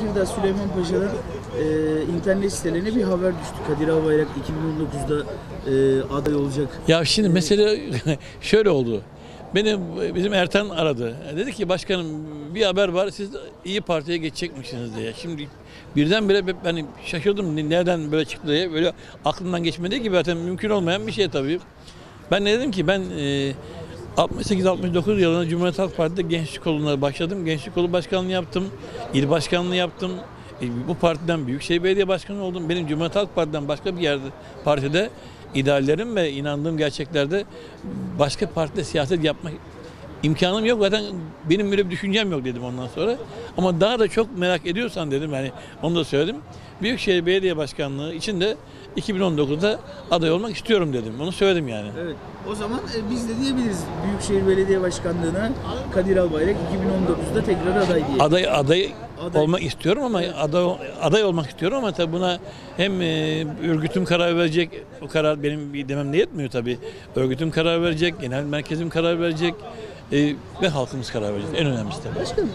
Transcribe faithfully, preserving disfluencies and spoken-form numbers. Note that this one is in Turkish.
Tekirdağ Süleyman Paşa'dan e, internet sitelerine bir haber düştü. Kadir Albayrak iki bin on dokuzda e, aday olacak. Ya şimdi mesele şöyle oldu. Benim bizim Ertan aradı. Dedi ki başkanım bir haber var, siz İyi Parti'ye geçecekmişsiniz diye. Şimdi birdenbire ben şaşırdım, nereden böyle çıktı diye. Böyle aklımdan geçmedi ki, zaten mümkün olmayan bir şey tabii. Ben de dedim ki ben e, altmış sekiz altmış dokuz yılında Cumhuriyet Halk Parti'de gençlik koluna başladım. Gençlik kolu başkanlığı yaptım, il başkanlığı yaptım. E, bu partiden Büyükşehir Belediye Başkanı oldum. Benim Cumhuriyet Halk Parti'den başka bir yerde, partide ideallerim ve inandığım gerçeklerde başka partide siyaset yapmak imkanım yok. Zaten benim böyle bir düşüncem yok dedim ondan sonra. Ama daha da çok merak ediyorsan dedim, yani onu da söyledim. Büyükşehir Belediye Başkanlığı için de iki bin on dokuzda aday olmak istiyorum dedim. Onu söyledim yani. Evet. O zaman e, biz de diyebiliriz Büyükşehir Belediye Başkanlığı'na Kadir Albayrak iki bin on dokuzda tekrar aday diye. Aday aday, aday. olmak istiyorum ama evet. aday aday olmak istiyorum ama tabii buna hem e, örgütüm karar verecek. O karar benim demem de yetmiyor tabii. Örgütüm karar verecek, genel merkezim karar verecek e, ve halkımız karar verecek. En önemlisi tabii. Başkanım.